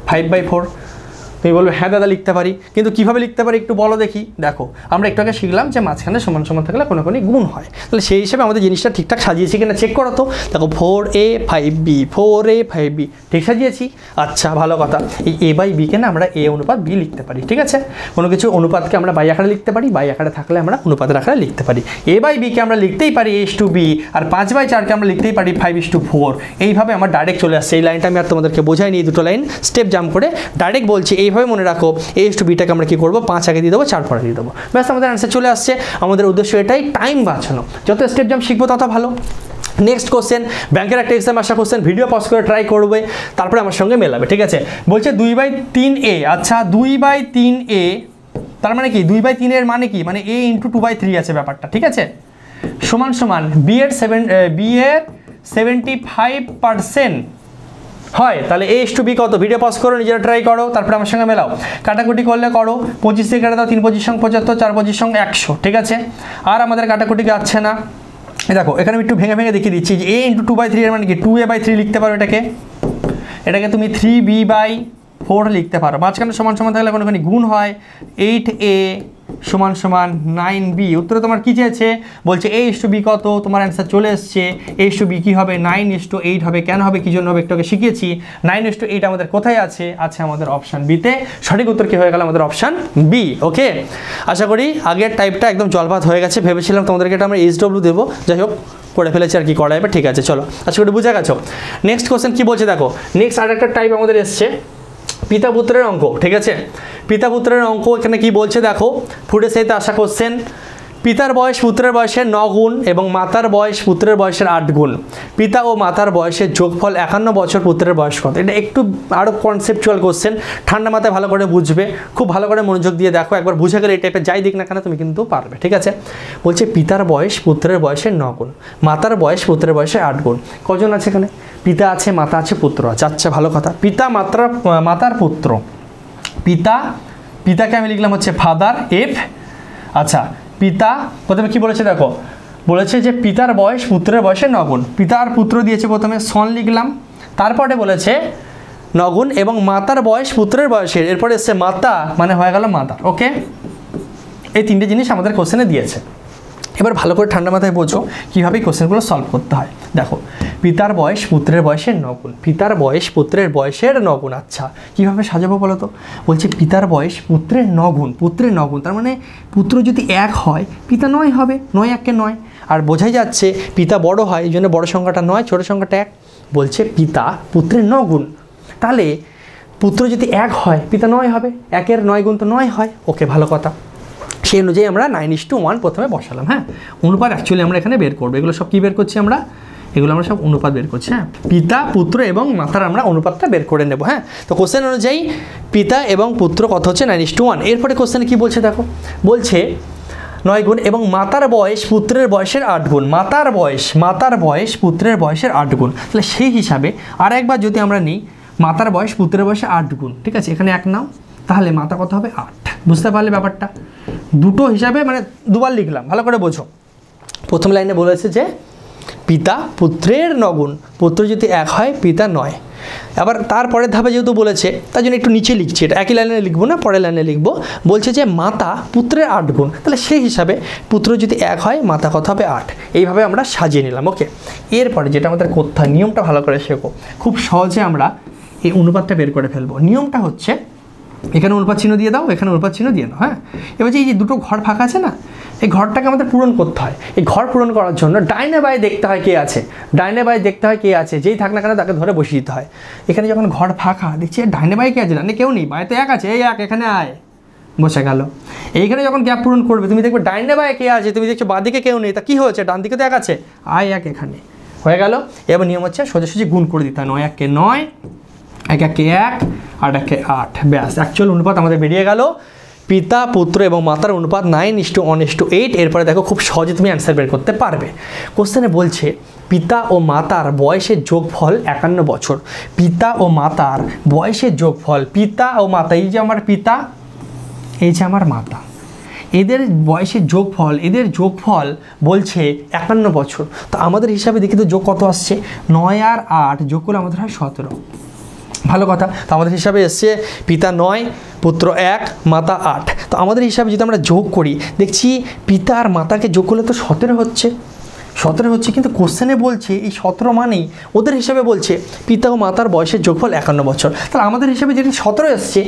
5/4 তুমি বলবে হ্যাঁ দাদা লিখতে পারি কিন্তু কিভাবে লিখতে পারি একটু বলো দেখি দেখো আমরা একটু আগে শিখলাম যে মাঝখানে সমান সমান থাকলে কোনাকুনি গুণ হয় তাহলে সেই হিসেবে আমাদের জিনিসটা ঠিকঠাক সাজিয়েছি কিনা চেক করো তো দেখো 4a 5b ঠিক সাজিয়েছি আচ্ছা ভালো কথা এই a/b কে না আমরা a অনুপাত b লিখতে পারি ঠিক আছে কোনো কিছু অনুপাতকে আমরা বাই আকারে লিখতে পারি বাই আকারে থাকলে আমরা অনুপাতের আকারে লিখতে পারি a/b কে আমরা লিখতেই পারি h/b আর 5/4 কে আমরা লিখতেই পারি 5:4 এইভাবে আমার ডাইরেক্ট চলে আসছে এই লাইনটা আমি আর তোমাদেরকে বোঝাই নি দুটো লাইন স্টেপ জাম্প করে ডাইরেক্ট বলছি এইভাবে মনে রাখো h/b টাকে আমরা কি করব 5 আগে দিয়ে দেব 4 পরে দিয়ে দেব ব্যাস আমাদের आंसर চলে আসছে আমাদের উদ্দেশ্য এটাই টাইম বাঁচানো যত স্টেপ জাম্প শিখবো তত ভালো নেক্সট क्वेश्चन ব্যাংকের একটা एग्जाम আশা क्वेश्चन ভিডিও পজ করে ট্রাই করবে তারপরে আমার সঙ্গে মেলাবে ঠিক আছে বলছে 2/3a আচ্ছা 2/3a তার মানে কি 2/3 এর মানে কি মানে a * 2/3 আছে ব্যাপারটা ঠিক আছে সমান সমান b এর 75% হয় তাহলে h/b কত ভিডিও পজ করো নিজেরা ট্রাই করো তারপর আমার সঙ্গে মেলাও কাটাকুটি করলে করো 25 এর কাটা দাও 3 × 75 4 × 100 ঠিক আছে আর আমাদের কাটাকুটি যাচ্ছে না এই দেখো এখানে আমি একটু ভেঙে ভেঙে দেখিয়ে দিচ্ছি যে a * 2/3 এর মানে কি 2a/3 লিখতে পারো এটাকে তুমি 3b/4 লিখতে পারো মাঝখানে সমান সমান থাকলে কোনাকুনি গুণ হয় 8a সমান সমান 9b উত্তর তোমার কি চাইছে বলছে a/b কত তোমার आंसर চলে আসছে a/b কি হবে 9:8 হবে কেন হবে কি জন্য হবে একটু আগে শিখিয়েছি 9:8 আমাদের কোথায় আছে আছে আমাদের অপশন বি তে সঠিক উত্তর কি হয়ে গেল আমাদের অপশন বি ওকে আশা করি আগের টাইপটা একদম জলভাত হয়ে গেছে ভেবেছিলাম তোমাদেরকে এটা আমরা এইচডব্লিউ দেব যাই হোক করে ফেলেছি আর কি করা যাবে ঠিক আছে চলো আশা করি বুঝা গেছো নেক্সট क्वेश्चन কি বলছে দেখো নেক্সট আরেকটা টাইপ আমাদের আসছে পিতা পুত্রের অঙ্ক ঠিক আছে পিতা পুত্রের অঙ্ক এখানে কি বলছে দেখো ফুড এসআই তে আশা করছেন পিতার বয়স পুত্রের বয়সের 9 গুণ এবং মাতার বয়স পুত্রের বয়সের 8 গুণ পিতা ও মাতার বয়সের যোগফল 51 বছর পুত্রের বয়স কত এটা একটু আরো কনসেপচুয়াল क्वेश्चन ঠান্ডা মাথায় ভালো করে বুঝবে খুব ভালো করে মনোযোগ দিয়ে দেখো একবার বুঝে গেলে এই টাইপের যাই দেখ না কেন তুমি কিন্তু পারবে ঠিক আছে বলছে পিতার বয়স পুত্রের বয়সের 9 গুণ মাতার বয়স পুত্রের বয়সের 8 গুণ কজন আছে এখানে পিতা আছে মাতা আছে পুত্র আছে আচ্ছা ভালো কথা পিতা মাতার পুত্র পিতা পিতাকে আমি লিখলাম হচ্ছে ফাদার এফ আচ্ছা পিতা প্রথমে কি বলেছে দেখো বলেছে যে পিতার বয়স পুত্রের বয়সের 9 গুণ পিতার পুত্র দিয়েছে প্রথমে সন লিখলাম তারপরে বলেছে 9 গুণ এবং মাতার বয়স পুত্রের বয়সের এরপরে এসে মাতা মানে হয়ে গেল মাতার ওকে এই তিনটে জিনিস আমাদের কোশ্চেনে দিয়েছে এবার ভালো করে ঠান্ডা মাথায় বোঝো কিভাবে কোশ্চেনগুলো সলভ করতে হয় দেখো পিতার বয়স পুত্রের বয়সের 9 গুণ পিতার বয়স পুত্রের বয়সের 9 গুণ আচ্ছা কিভাবে সাজাবো বলো তো বলছি পিতার বয়স পুত্রের 9 গুণ পুত্রের 9 গুণ তার মানে পুত্র যদি 1 হয় পিতা 9 হবে 9 × 1 = 9 আর বোঝাই যাচ্ছে পিতা বড় হয় এইজন্য বড় সংখ্যাটা 9 ছোট সংখ্যাটা 1 বলছে পিতা পুত্রের 9 গুণ তাহলে পুত্র যদি 1 হয় পিতা 9 হবে 1 এর 9 গুণ তো 9 হয় ওকে ভালো কথা সেই অনুযায়ী আমরা 9:1 প্রথমে বসালাম হ্যাঁ অনুপাত অ্যাকচুয়ালি আমরা এখানে বের করব এগুলো সব কি বের করছি আমরা এগুলো আমরা সব অনুপাত বের করছি হ্যাঁ পিতা পুত্র এবং মাতার আমরা অনুপাতটা বের করে নেব হ্যাঁ তো क्वेश्चन অনুযায়ী পিতা এবং পুত্র কত হচ্ছে 9:1 এরপরে क्वेश्चन কি বলছে দেখো বলছে नय गुण और मातार बयस पुत्रेर बयसेर आठ गुण मातार बयस पुत्रेर बयसेर आठ गुण ताहले सेई हिसाबे आर एकबार जोदि आमरा नेई मातार बयस पुत्रेर बयसे आठ गुण ठीक है एखाने एक नाम ताहले माता कत होबे आठ बुझते पारले ब्यापारटा दुटो हिसाबे माने दुबार लिखलाम भालो करे बोझो प्रथम लाइने बोलेछे जे पिता पुत्रेर नगुण पुत्र जोदि एक हय पिता नय আবার তারপরে ধাপে যেহেতু বলেছে তার জন্য একটু নিচে লিখছি এটা একই লাইনে লিখব না পরের লাইনে লিখব বলছে যে মাতা পুত্রের আট গুণ তাহলে সেই হিসাবে পুত্র যদি এক হয় মাতা কত হবে আট এইভাবে আমরা সাজিয়ে নিলাম ওকে এরপরে যেটা আমাদের কথা নিয়মটা ভালো করে শেখো খুব সহজে আমরা এই অনুপাতটা বের করে ফেলবো নিয়মটা হচ্ছে এখানে অনুপাত চিহ্ন দিয়ে দাও এখানে অনুপাত চিহ্ন দিয়ে দাও হ্যাঁ এবারে এই যে দুটো ঘর ফাঁকা আছে না এই ঘরটাকে আমাদের পূরণ করতে হয় এই ঘর পূরণ করার জন্য ডাইনে বাই দেখতে হয় কে আছে ডাইনে বাই দেখতে হয় কে আছে যেই থাক না কেন তাকে ধরে বসিয়ে দিতে হয় এখানে যখন ঘর ফাঁকা দেখছি ডাইনে বাই কে আছে না কেউ নেই বাই তো এক আছে এই এক এখানে আয় বসে গেল এইখানে যখন গ্যাপ পূরণ করবে তুমি দেখবে ডাইনে বাই কে আছে তুমি দেখছো বাঁ দিকে কেউ নেই তা কি হয়েছে ডান দিকে তো এক আছে আয় এক এখানে হয়ে গেল এবার নিয়ম হচ্ছে সোজাসুজি গুণ করে দিতে হয় নয় এককে নয় एक एक आठ एक आठ बस एक्चुअल अनुपात बेरिए गेल पिता पुत्र और मातार अनुपात 9:1:8 एरपर देखो खूब सहजे तुम आंसर बेर करते पारबे कोश्चेने बोलछे पिता और मातार बयसेर जोगफल 51 बछर पिता और मातार बयसेर जोगफल पिता और माता एई जे आमार पिता एई जे आमार माता एदेर बयसेर जोगफल बोलछे 51 बछर तो आमादेर हिसाबे देखि तो जोग कत आसछे 9 और 8 जोग करले आमादेर हय 17 ভালো কথা তো আমাদের হিসাবে এসছে পিতা 9 পুত্র 1 মাতা 8 তো আমাদের হিসাবে যদি আমরা যোগ করি দেখছি পিতা আর মাতাকে যোগ করলে তো 17 হচ্ছে কিন্তু কোশ্চেনে বলছে এই 17 মানেই ওদের হিসাবে বলছে পিতা ও মাতার বয়সের যোগফল 51 বছর তাহলে আমাদের হিসাবে যেটা 17 আসছে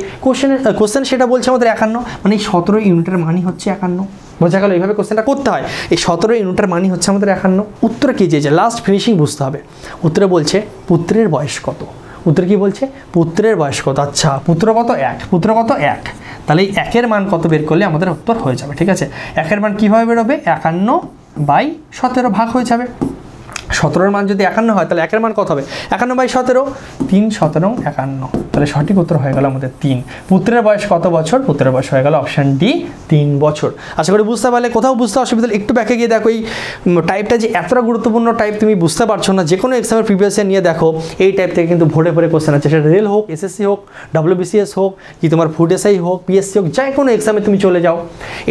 কোশ্চেন সেটা বলছে আমাদের 51 মানে এই 17 ইউনিটের মানই হচ্ছে 51 বোঝা গেল এইভাবে কোশ্চেনটা করতে হয় এই 17 ইউনিটের মানই হচ্ছে আমাদের 51 উত্তর কি যে লাস্ট ফিনিশিং বুঝতে হবে উত্তরে বলছে পুত্রের বয়স কত उत्तर की बोलছে पुत्रेर बयस कत अच्छा पुत्र कत एक ताहले एकेर मान कत बेर करले आमादेर उत्तर हो जाबे ठीक आछे एकेर मान किभाबे बेर होबे 51/17 भाग हो जाबे 17 मान जदि 51 हय ताहले एकेर मान कत होबे 51/17 3/17 51 ताहले सठिक उत्तर हो गेल आमादेर 3 पुत्रेर बयस कत बछर पुत्रेर बयस हो गेल अपशन डी 3 बछर आशा करी बुझते पारले कोथाओ बुझते असुविधा हले एकटू बैके गिये देखो एई टाइपटा जे एतटा गुरुत्वपूर्ण टाइप तुमि बुझते पारछो ना जे कोनो एग्जामेर प्रिवियास यार निये देखो एई टाइप थेके किन्तु भरे भरे क्वेश्चन आछे सेटा रेल होक एसएससी होक डब्ल्यूबीसीएस होक कि तोमार फूड एसआई होक पीएससी होक जे कोनो एग्जामे तुमि चले जाओ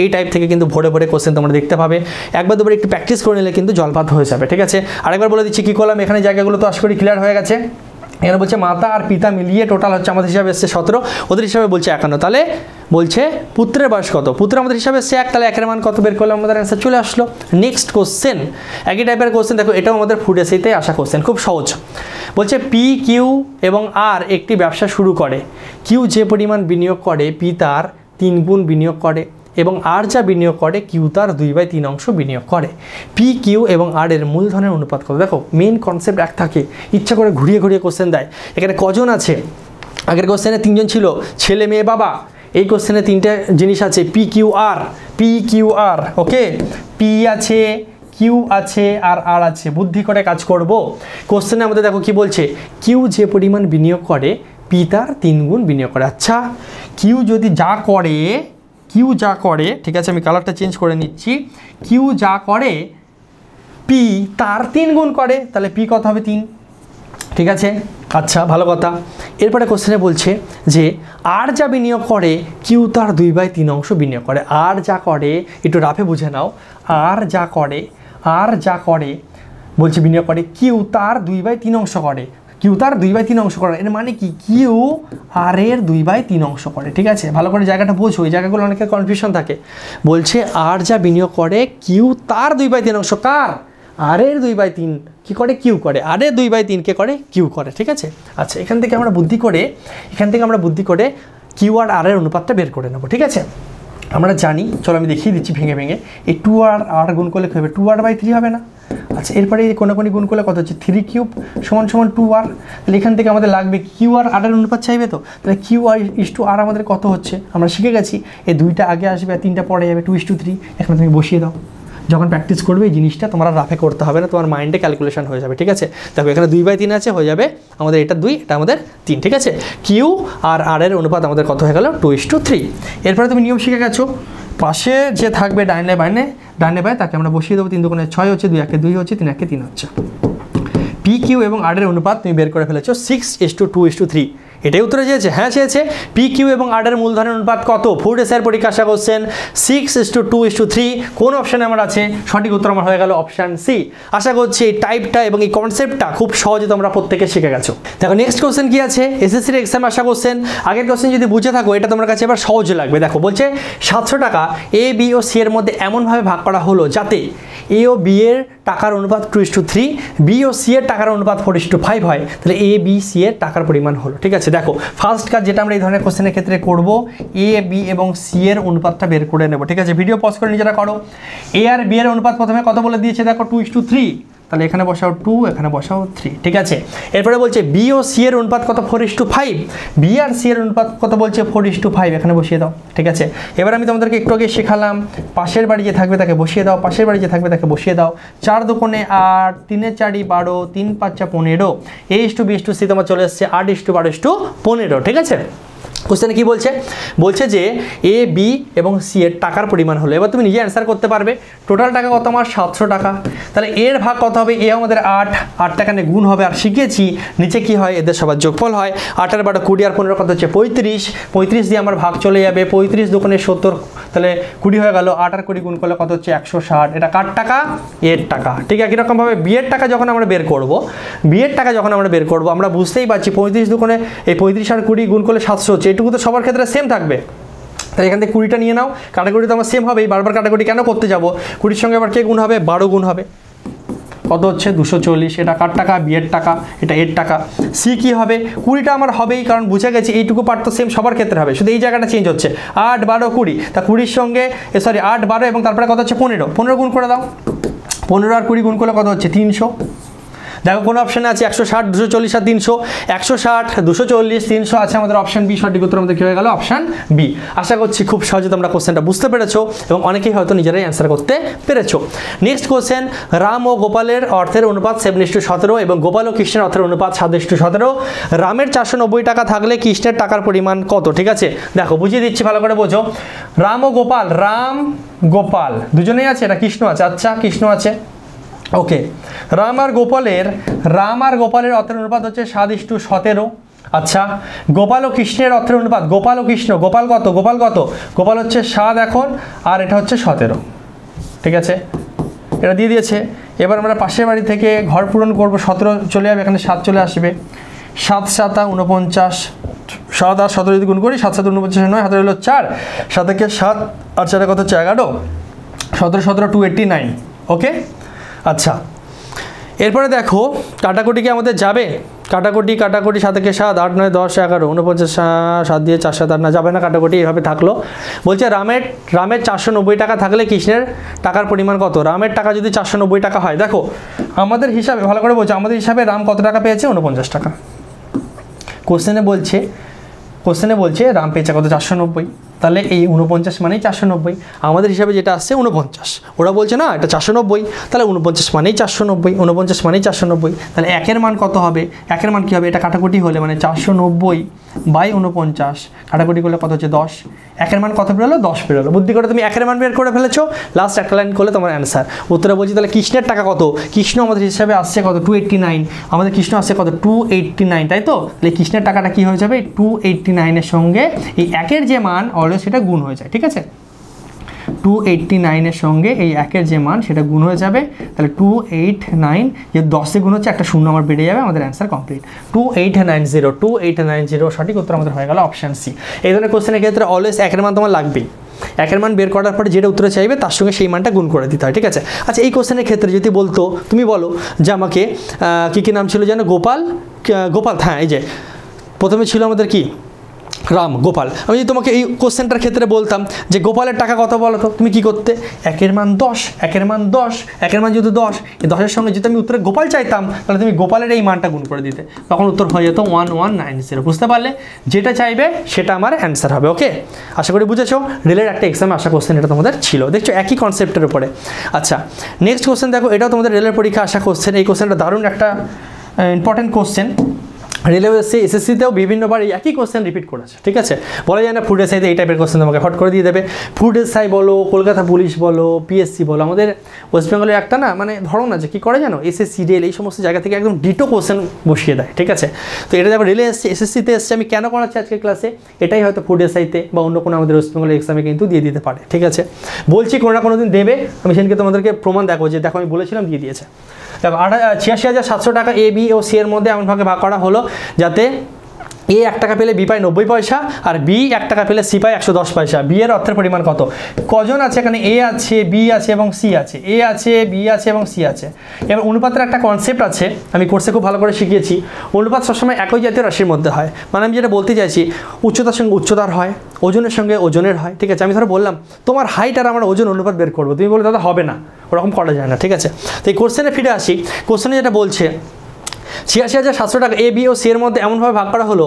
एई टाइप थेके किन्तु भरे भरे क्वेश्चन तोमरा देखते पाबे एकबार दुबार एकटू प्रैक्टिस करे निले किन्तु जलपात हो जाबे ठीक आछे আরেকবার বলে দিচ্ছি কি করলাম এখানে জায়গাগুলো তো আশা করি ক্লিয়ার হয়ে গেছে এখানে বলছে মাতা আর পিতা মিলিয়ে টোটাল হচ্ছে আমাদের হিসাবে আসছে 17 ওদের হিসাবে বলছে 51 তাহলে বলছে পুত্রের বয়স কত পুত্র আমাদের হিসাবে আসছে 1 তাহলে 1 এর মান কত বের করলাম আমাদের आंसर চলে আসলো নেক্সট क्वेश्चन একই টাইপের क्वेश्चन দেখো এটাও আমাদের ফুড এসআইতে আসা क्वेश्चन খুব সহজ বলছে পি কিউ এবং আর একটি ব্যবসা শুরু করে কিউ যে পরিমাণ বিনিয়োগ করে পি তার 3 গুণ বিনিয়োগ করে এবং আর যা বিনিয়োগ করে কিউ তার 2/3 অংশ বিনিয়োগ করে পি কিউ এবং আর এর মূলধনের অনুপাত কত দেখো মেইন কনসেপ্ট এক থাকে ইচ্ছা করে ঘুরিয়ে ঘুরিয়ে কোশ্চেন দেয় এখানে কজন আছে আগের কোশ্চেনে 3 জন ছিল ছেলে মেয়ে বাবা এই কোশ্চেনে 3টা জিনিস আছে পি কিউ আর ওকে পি আছে কিউ আছে আর আর আছে বুদ্ধি করে কাজ করব কোশ্চেনে আমাদের দেখো কি বলছে কিউ যে পরিমাণ বিনিয়োগ করে পি তার 3 গুণ বিনিয়োগ করে আচ্ছা কিউ যদি যা করে क्यू जा करे ठीक है कलर का चेंज कर निच्छी क्यू जा करे पी तार 3 गुण करे ताहले पी कत होबे 3 ठीक है अच्छा भालो कथा एरपर कोश्चेने बोलछे जे आर जा बिनियोग करे क्यू तार 2/3 अंश बिनियोग करे आर जा करे एकटू राफे बुझे नाओ आर जा करे बोलछे बिनियोग करे क्यू तार 2/3 अंश करे কিউ তার 2/3 অংশ করে এর মানে কি কিউ আর এর 2/3 অংশ করে ঠিক আছে ভালো করে জায়গাটা বোঝো এই জায়গাগুলো অনেক কনফিউশন থাকে বলছে আর যা বিনিয়োগ করে কিউ তার 2/3 অংশ কার আর এর 2/3 কি করে কিউ করে আর এর 2/3 কে করে কিউ করে ঠিক আছে আচ্ছা এখান থেকে আমরা বুদ্ধি করে কিউ আর এর অনুপাতটা বের করে নেব ঠিক আছে আমরা জানি চলো আমি দেখিয়ে দিচ্ছি ভেঙে ভেঙে এই 2 আর আর গুণ করলে কি হবে 2r/3 হবে না আচ্ছা এরপরে কোণাকোণি গুণ করলে কত হচ্ছে 3³ = 2r তাহলে এখান থেকে আমাদের লাগবে qr r এর অনুপাত চাইবে তো তাহলে qr = r আমাদের কত হচ্ছে আমরা শিখে গেছি এই দুইটা আগে আসবে আর তিনটা পরে যাবে 2:3 এখন তুমি বসিয়ে দাও যখন প্র্যাকটিস করবে এই জিনিসটা তোমরা রাফে করতে হবে না, তোমার মাইন্ডে ক্যালকুলেশন হয়ে যাবে। ঠিক আছে, দেখো এখানে 2/3 আছে, হয়ে যাবে আমাদের এটা 2, এটা আমাদের 3। ঠিক আছে, কিউ আর আর এর অনুপাত আমাদের কত হয়ে গেল 2:3। এরপরে তুমি নিয়ম শিখে গেছো, পাশে যে থাকবে ডাইনে বাইনে তাকে আমরা বসিয়ে দেবো। 3 × 6 হচ্ছে, 2 × 2 হচ্ছে, 3 × 3 হচ্ছে। পি কিউ এবং আর এর অনুপাত তুমি বের করে ফেলেছো 6:2:3। এটাই উত্তরে চেয়েছে, হ্যাঁ চেয়েছে। পি কিউ এবং আর এর মূলধনের অনুপাত কত? ফুড এস আইয়ের পরীক্ষা আসা কোশ্চেন 6:2:3। কোন অপশানে আমার আছে? সঠিক উত্তর আমার হয়ে গেল অপশান সি। আশা করছি এই টাইপটা এবং এই কনসেপ্টটা খুব সহজে তোমরা প্রত্যেকে শিখে গেছো। দেখো নেক্সট কোশ্চেন কি আছে, এসএসসির এক্সামে আসা কোশ্চেন। আগের কোশ্চেন যদি বুঝে থাকো এটা তোমার কাছে এবার সহজ লাগবে। দেখো বলছে 700 টাকা A, B ও C এর মধ্যে এমনভাবে ভাগ করা হলো যাতে এ ও বি এর টাকার অনুপাত 2:3, B ও C এর টাকার অনুপাত 4:5 হয়। তাহলে A, B, C এর টাকার পরিমাণ হলো। ঠিক আছে, দেখো ফার্স্ট কাজ যেটা আমরা এই ধরনের কোশ্চেনের ক্ষেত্রে করব, A, B এবং C এর অনুপাতটা বের করে নেব। ঠিক আছে, ভিডিও পজ করে নিজেরা করো। A আর B এর অনুপাত প্রথমে কত বলে দিয়েছে? দেখো 2:3, তাহলে এখানে বসাও 2, এখানে বসাও 3। ঠিক আছে, এরপরে বলছে B ও C এর অনুপাত কত? 4:5। B আর C এর অনুপাত কত বলছে? 4:5, এখানে বসিয়ে দাও। ঠিক আছে, এবার আমি তোমাদেরকে একটু আগে শেখালাম, পাশের বাড়ি যে থাকবে তাকে বসিয়ে দাও, পাশের বাড়ি যে থাকবে তাকে বসিয়ে দাও। 4 দুগুণে 8, 3 4 12, 3 5 15। A = B = C তোমার চলে এসছে 8 = 12 = 15। ঠিক আছে, কোশ্চেনে কি বলছে? বলছে যে A, B এবং C এর টাকার পরিমাণ হলো। এবার তুমি নিজে অ্যান্সার করতে পারবে। টোটাল টাকা কত? আমার 700 টাকা। তাহলে এর ভাগ কত হবে? A আমাদের 8 টাকা নিয়ে গুণ হবে। আর শিখেছি নিচে কি হয়, এদের সবার যোগফল হয়। 8 আর 12 20, আর 15 কত হচ্ছে 35 দিয়ে আমার ভাগ চলে যাবে। 35 দুগুণে 70, তাহলে 20 হয়ে গেল। 8 আর 20 গুণ করলে কত হচ্ছে 160। এটা কার টাকা? এর টাকা। ঠিক একই রকমভাবে বি এর টাকা যখন আমরা বের করবো আমরা বুঝতেই পারছি 35 দুগুণে এই 35 আর 20 গুণ করলে 700 হচ্ছে। এটুকু তো সবার ক্ষেত্রে সেম থাকবে, তাই এখান থেকে 20টা নিয়ে নাও। ক্যাটাগরি তো আমার সেম হবেই, বারবার ক্যাটাগরি কেন করতে যাব? 20র সঙ্গে আবার কে গুণ হবে? 12 গুণ হবে। কত হচ্ছে? 240। এটা কার টাকা? বিয়ের টাকা। এটা এর টাকা। সি কি হবে? 20টা আমার হবেই, কারণ বুঝে গেছি এইটুকু পার্ট তো সেম সবার ক্ষেত্রে হবে, শুধু এই জায়গাটা চেঞ্জ হচ্ছে। 8 12 20, তা 20র সঙ্গে 8 12 এবং তারপরে কত হচ্ছে 15 গুণ করে দাও। 15 আর 20 গুণ করলে কত হচ্ছে 300। দেখো কোন অপশানে আছে 160, 240 আর 300। 160, 240, 300 আছে আমাদের অপশান বি। সঠিক উত্তর আমাদের কী হয়ে গেল? Option B. আশা করছি খুব সহজে তোমরা কোশ্চেনটা বুঝতে পেরেছো এবং অনেকেই হয়তো নিজেরাই অ্যান্সার করতে পেরেছো। নেক্সট কোশ্চেন, রাম ও গোপালের অর্থের অনুপাত 7:17 এবং গোপাল ও কৃষ্ণের অর্থের অনুপাত 7:17। রামের 490 টাকা থাকলে কৃষ্ণের টাকার পরিমাণ কত? ঠিক আছে, দেখো বুঝিয়ে দিচ্ছি, ভালো করে বোঝো। রাম ও গোপাল, গোপাল দুজনেই আছে, এটা কৃষ্ণ আছে। আচ্ছা, কৃষ্ণ আছে, ওকে। রাম আর গোপালের অর্থের অনুপাত হচ্ছে 7:17। আচ্ছা, গোপাল ও কৃষ্ণের অর্থের অনুপাত, গোপাল হচ্ছে 7 এখন, আর এটা হচ্ছে 17। ঠিক আছে, এটা দিয়ে দিয়েছে। এবার আমরা পাশের বাড়ি থেকে ঘর পূরণ করবো। 17 চলে যাবে, এখানে 7 চলে আসবে। 7 7 49, 7 আর 17 যদি গুণ করি 7 7 49, 9 হাতে হলো 4, 7 কে 7 আর 4 কত হচ্ছে 11, 17 17 289। ওকে, আচ্ছা। এরপরে দেখো কাটাকুটি কি আমাদের যাবে? কাটাকুটি 7 কে 7, 8 9 10 11, 49 7 দিয়ে 4 7 8, না যাবে না। কাটাকুটি এভাবে থাকলো। বলছে রামের 490 টাকা থাকলে কৃষ্ণের টাকার পরিমাণ কত? রামের টাকা যদি 490 টাকা হয়, দেখো আমাদের হিসাবে, ভালো করে বলছে, আমাদের হিসাবে রাম কত টাকা পেয়েছে? 49 টাকা। কোশ্চেনে বলছে রাম পেয়েছে কত? 490। তাহলে এই 49 মানেই 490। আমাদের হিসাবে যেটা আসছে 49, ওরা বলছে না এটা 490, তাহলে 49 মানেই 490। 49 মানেই 490, তাহলে 1-এর মান কত হবে? 1-এর মান কী হবে? এটা কাটাকুটি হলে মানে 490/49, কাটাকুটি করলে কত হচ্ছে 10। 1-এর মান কত বেরোলো? 10 বেরোলো। বুদ্ধি করে তুমি 1-এর মান বের করে ফেলেছো। লাস্ট একটা লাইন করলে তোমার অ্যান্সার। উত্তরে বলছি তাহলে কৃষ্ণের টাকা কত? কৃষ্ণ আমাদের হিসাবে আসছে কত? 289। আমাদের কৃষ্ণ আসছে কত? 289, তাই তো? তাহলে কৃষ্ণের টাকাটা কী হয়ে যাবে? 289-এর সঙ্গে এই 1-এর যে মান সেটা গুণ হয়ে যায়। ঠিক আছে, 289-এর সঙ্গে এই 1-এর যে মান সেটা গুণ হয়ে যাবে। তাহলে 289, যে 10-এ গুণ হচ্ছে একটা শূন্য আমার বেড়ে যাবে। আমাদের অ্যান্সার কমপ্লিট, 2890। 2890 সঠিক উত্তর আমাদের হয়ে গেল অপশান সি। এই ধরনের কোশ্চেনের ক্ষেত্রে অলওয়েজ 1-এর মান তোমার লাগবেই। 1-এর মান বের করার পরে যেটা উত্তরে চাইবে তার সঙ্গে সেই মানটা গুণ করে দিতে হয়। ঠিক আছে, আচ্ছা, এই কোশ্চেনের ক্ষেত্রে যদি বলতো, তুমি বলো যে আমাকে কী কী নাম ছিল যেন? গোপাল, হ্যাঁ, এই যে প্রথমে ছিল আমাদের কি राम गोपाल আমি যদি তোমাকে এই কোশ্চেনটার ক্ষেত্রে বলতাম যে গোপালের টাকা কত বলো তো তুমি কি করতে 1 এর মান 10 1 এর মান 10 1 এর মান যদি 10 এই 10 এর সঙ্গে যদি আমি উত্তরে গোপাল চাইতাম তাহলে তুমি গোপালের এই মানটা গুণ করে দিতে তখন উত্তর হয়ে যেত 1190 বুঝতে পারলে যেটা চাইবে সেটা আমার आंसर হবে ওকে আশা করি বুঝেছো রিলের একটা এক্সামে আসা কোশ্চেন এটা তোমাদের ছিল দেখছো একই কনসেপ্টের উপরে আচ্ছা নেক্সট কোশ্চেন দেখো এটাও তোমাদের রিলের পরীক্ষা আসা কোশ্চেন এই কোশ্চেনটা দারুণ একটা ইম্পর্টেন্ট কোশ্চেন रेलवे से एसएससी तेও विभिन्न बार एक ही क्वेश्चन रिपीट करेছে ठीक है বলা যায় না ফুড এসআই তে এই টাইপের क्वेश्चन তোমাকে হট করে দিয়ে দেবে ফুড এসআই বলো কলকাতা পুলিশ বলো পিএসসি বলো আমাদের ওয়েস্ট বেঙ্গলে একটা না মানে ধরো না যে কি করে জানো এসএসসি রেল এই সমস্ত জায়গা থেকে একদম ডিটো क्वेश्चन বসিয়ে দেয় ঠিক আছে তো এটা যখন রেলওয়ে এসএসসি তে এসছে আমি কেন করাচ্ছি আজকে ক্লাসে এটাই হয়তো ফুড এসআই তে বা অন্য কোনো আমাদের ওয়েস্ট বেঙ্গলে এক্সামে কিন্তু দিয়ে দিতে পারে ঠিক আছে বলছি কোন না কোন দিন দেবে আমি সেদিনকে তোমাদেরকে প্রমাণ দেখাবো যে দেখো আমি বলেছিলাম দিয়ে দিয়েছে तब 8,86,700 टाका ए बी और सी एर मध्य एमन भागे भाग करा हलो जाते ए एक टाका पेले बी पाय 90 पैसा और बी एक टाका पेले सी पाय 110 पैसा बी एर अर्थेर परिमाण कत कजन आछे एखाने ए आछे बी आछे एबं सी आछे ए आछे बी आछे एबं सी आछे एबार अनुपातेर एकटा कन्सेप्ट आछे आमी कोर्से खूब भालो करे शिखिएछि अनुपात सब समय एकई जातीय राशिर मध्य हय माने आमी जेटा बोलते चाइछि उच्चतार संगे उच्चतार हय ओजनेर संगे ओजनेर हय ठीक आछे आमी धरो बोललाम तोमार हाइट आर आमार ओजन अनुपात बेर करब तुमि बोलो दादा हबे ना ओरकम करा जाय ना ठीक आछे तो एई कोर्सेने फिरे आसि कोर्सेने जेटा बोलछे 86,700 टाका ए बी और सी एर मध्य एमन भावे भाग करा हलो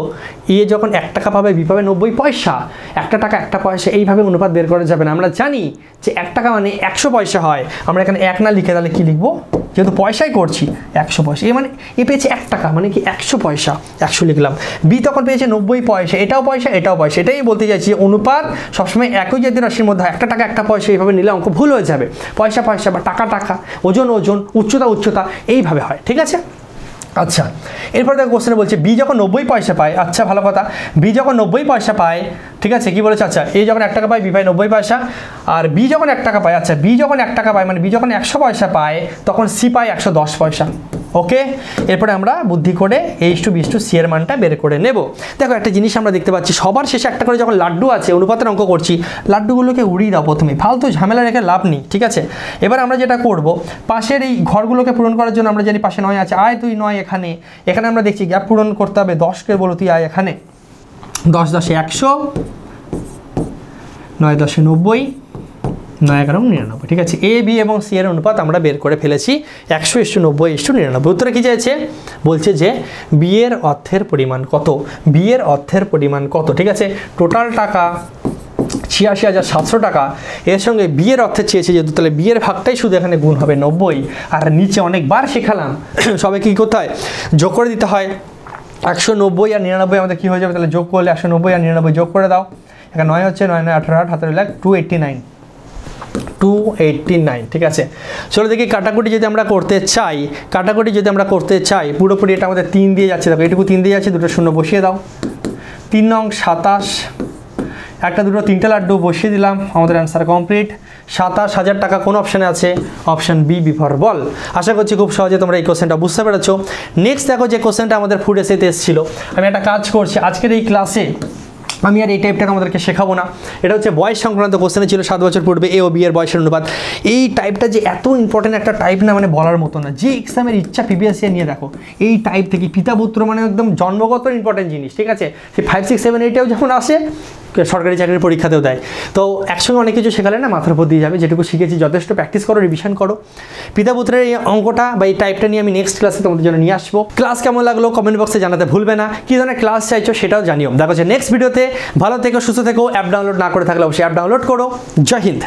ए जखन 1 टाका पाबे बी पाबे 90 पैसा 1 टाका 1 पैसा এইভাবে অনুপাত বের করা যাবে না আমরা জানি যে 1 টাকা মানে 100 পয়সা হয় আমরা এখানে 1 না লিখে তাহলে কি লিখব যেহেতু পয়সাই করছি 100 পয়সা এ মানে এ পেয়েছে 1 টাকা মানে কি 100 পয়সা 100 লিখলাম বি তখন পেয়েছে 90 পয়সা এটাও পয়সা এটাও পয়সা এটাই বলতে যাচ্ছি অনুপাত সব সময় একই জাতীয় রাশির মধ্যে 1 টাকা 1 পয়সা এইভাবে নিলে অঙ্ক ভুল হয়ে যাবে পয়সা পয়সা বা টাকা টাকা ওজন ওজন উচ্চতা উচ্চতা এইভাবে হয় ঠিক আছে अच्छा एरपर देखो क्वेश्चन बोलছে बी যখন 90 পয়সা পায় अच्छा ভালো কথা बी যখন 90 পয়সা পায় ঠিক আছে কি বলেছে আচ্ছা এ যখন 1 টাকা পায় বি পায় 90 পয়সা আর বি যখন 1 টাকা পায় আচ্ছা বি যখন 1 টাকা পায় মানে বি যখন 100 পয়সা পায় তখন সি পায় 110 পয়সা ওকে এরপরে আমরা বুদ্ধি করে a:b:c এর মানটা বের করে নেব দেখো একটা জিনিস আমরা দেখতে পাচ্ছি সবার শেষে একটা করে যখন লাড্ডু আছে অনুপাতের অঙ্ক করছি লাড্ডুগুলোকে উড়িয়ে দাও প্রথমে ফালতু ঝামেলা রেখে লাভ নেই ঠিক আছে এবার আমরা যেটা করব পাশের এই ঘরগুলোকে পূরণ করার জন্য আমরা জানি পাশে 9 আছে আয় তুই 9 এখানে এখানে আমরা দেখছি গ্যাপ পূরণ করতে হবে 10 কে বলো তুই আয় এখানে 10 10 এ 100 9 10 এ 90 9 11 99 ठीक है ए बी और सी एर अनुपात हमें बेर कर फेले 100:90:99 उत्तरे कि चाहिए बोलते बियर अर्थेर परिमाण कत बियर अर्थेर परिमाण कत ठीक है टोटाल टाका 86,700 टाका एर संगे बियर अर्थे चेয়েছে যেহেতু তাহলে বিয়ের ভাগটাই শুধু এখানে গুণ হবে 90 আর নিচে অনেকবার শেখালাম সবাইকে কি করতে হয় যোগ করে দিতে হয় 190 আর 99 আমাদের কি হয়ে যাবে তাহলে যোগ করলে 190 আর 99 যোগ করে দাও এখানে 9 হচ্ছে 9 9 18 17 লাখ 289 289 ठीक है चलो देखिए काटाकुटी जो हमें करते चाहिए काटाकुटी जो हमें करते चाहिए पुरोपुरी ये तीन दिए जाटुकू तीन दिए जाटो शून्य बसिए दाओ 3 नং 27 एक दुटो तीनटे लाड्डू बसिए दिल आंसर कमप्लीट 27,000 टाका कोन अपशने आछे अपशन बी बिफोर बल आशा करछि खूब सहजे तोमरा এই কোশ্চেনটা বুঝতে পেরেছো नेक्स्ट देखो जो কোশ্চেনটা আমাদের ফুড এসআইতে এসেছিল আমি একটা কাজ করছি আজকের এই ক্লাসে আমি আর এই টাইপটাকে আমাদেরকে শেখাবো না এটা হচ্ছে বয়স সংক্রান্ত কোশ্চেন ছিল 7 বছর পূর্বে এ ও বি এর বয়সের অনুপাত এই টাইপটা যে এত ইম্পর্টেন্ট একটা টাইপ না মানে বলার মতো না যে এক্সামের ইচ্ছা প্রিভিয়াস ইয়ার নিয়ে দেখো এই টাইপ থেকে পিতা পুত্র মানে একদম জন্মগত ইম্পর্টেন্ট জিনিস ঠিক আছে সে 5 6 7 8 এও যখন আসে সরকারি চাকরির পরীক্ষাতেও দেয় তো একসঙ্গে অনেক কিছু শেখালে না মাথার উপর দিয়ে যাবে যেটুকু শিখেছি যথেষ্ট প্র্যাকটিস করো রিভিশন করো পিতা পুত্রের এই অঙ্কটা বা এই টাইপটা নিয়ে আমি নেক্সট ক্লাসে তোমাদের জন্য নিয়ে আসবো ক্লাস কেমন লাগলো কমেন্ট বক্সে জানাতে ভুলবে না কি ধরনের ক্লাস চাইছো সেটাও জানিও দেখা হচ্ছে নেক্সট ভিডিওতে ভালো থেকো সুস্থ থেকো অ্যাপ ডাউনলোড না করে থাকলে অবশ্যই অ্যাপ ডাউনলোড করো জয় হিন্দ